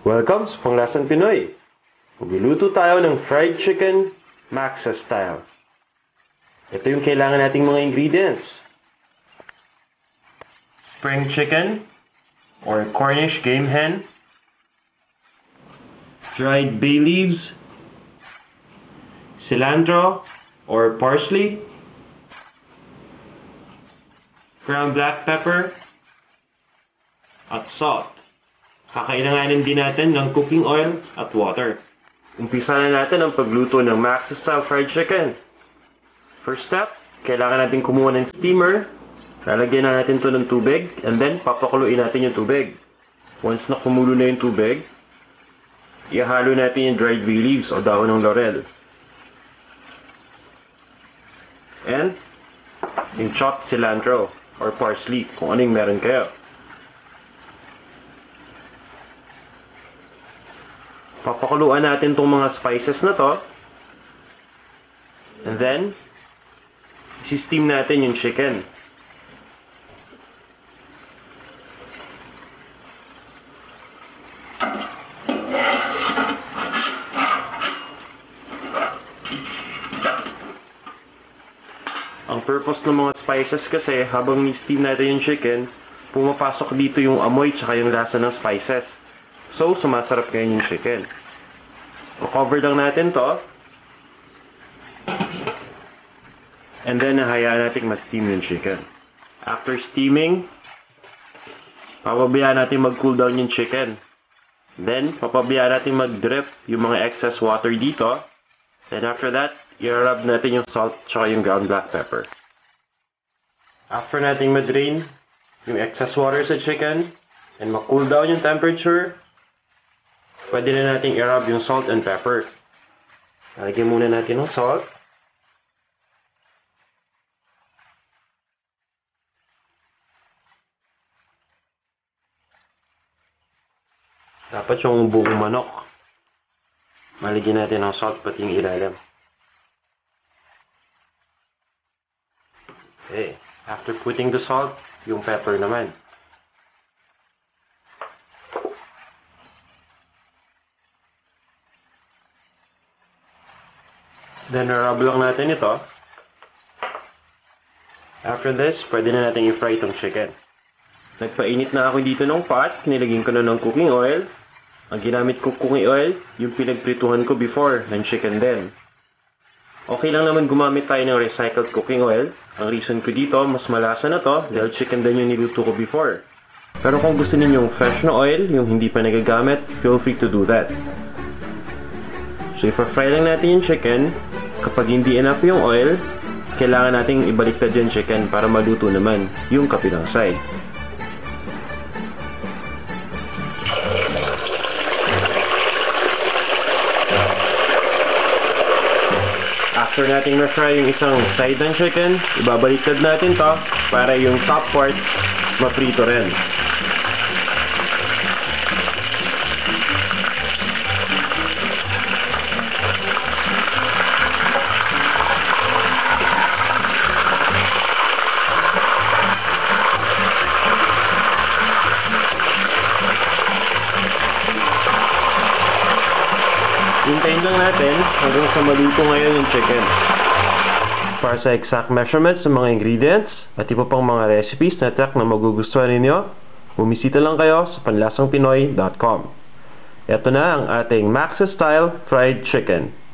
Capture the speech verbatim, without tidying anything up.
Welcome sa Panlasang Pinoy! Magluluto tayo ng fried chicken, Maxa style. Ito yung kailangan nating mga ingredients. Spring chicken or Cornish game hen. Dried bay leaves. Cilantro or parsley. Ground black pepper. At salt. Kakailanganin din natin ng cooking oil at water. Umpisa na natin ang pagluto ng Maxa style fried chicken. First step, kailangan natin kumuha ng steamer. Lalagyan na natin ito ng tubig and then papakuluin natin yung tubig. Once na kumulo na yung tubig, ihalo natin yung dried bay leaves o dahon ng laurel. And yung chopped cilantro or parsley kung anong meron kayo. Papakuluan natin itong mga spices na to. And then, i-steam natin yung chicken. Ang purpose ng mga spices kasi, habang i-steam natin yung chicken, pumapasok dito yung amoy tsaka yung lasa ng spices. So, sumasarap ngayon yung chicken. Cover lang natin to. And then, hayaan natin ma-steam yung chicken. After steaming, papabayaan natin mag-cool down yung chicken. Then, papabayaan natin mag-drip yung mga excess water dito. Then, after that, i-rub natin yung salt tsaka yung ground black pepper. After natin ma-drain yung excess water sa chicken, and ma-cool down yung temperature, pwede na natin i-rub yung salt and pepper. Lagyan muna natin ng salt. Dapat yung buong manok. Malagyan natin ng salt pati yung ilalim. Okay. After putting the salt, yung pepper naman. Then, rub lang natin ito. After this, pwede na natin i-fry itong chicken. Nagpainit na ako dito ng pot. Nilagyan ko na ng cooking oil. Ang ginamit ko cooking oil, yung pinagprituhan ko before ng chicken din. Okay lang naman gumamit tayo ng recycled cooking oil. Ang reason ko dito, mas malasa na to dahil chicken din yung niluto ko before. Pero kung gusto ninyong fresh na oil, yung hindi pa nagagamit, feel free to do that. So, i-fry lang natin yung chicken. Kapag hindi enough yung oil, kailangan nating ibaliktad yung chicken para maluto naman yung kabilang side. After nating ma-fry yung isang side ng chicken, ibabaliktad natin to para yung top part maprito rin. Hintayin lang natin hanggang sa maluto ngayon yung chicken. Para sa exact measurements ng mga ingredients at iba pang mga recipes na tech na magugustuhan ninyo, bumisita lang kayo sa panlasang pinoy dot com. Ito na ang ating Maxa style fried chicken.